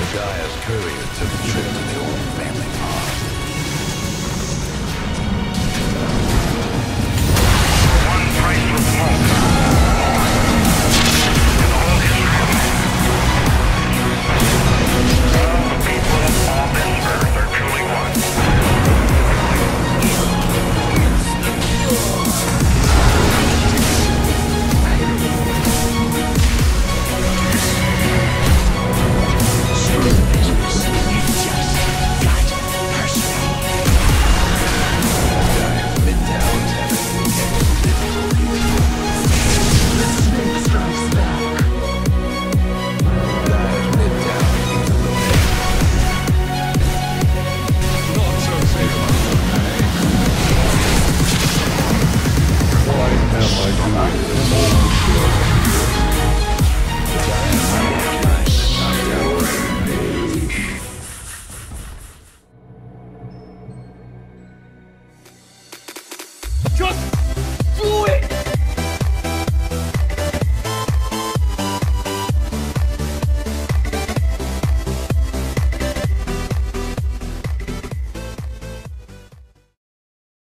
The Dyer's courier took a trip to the Orton family.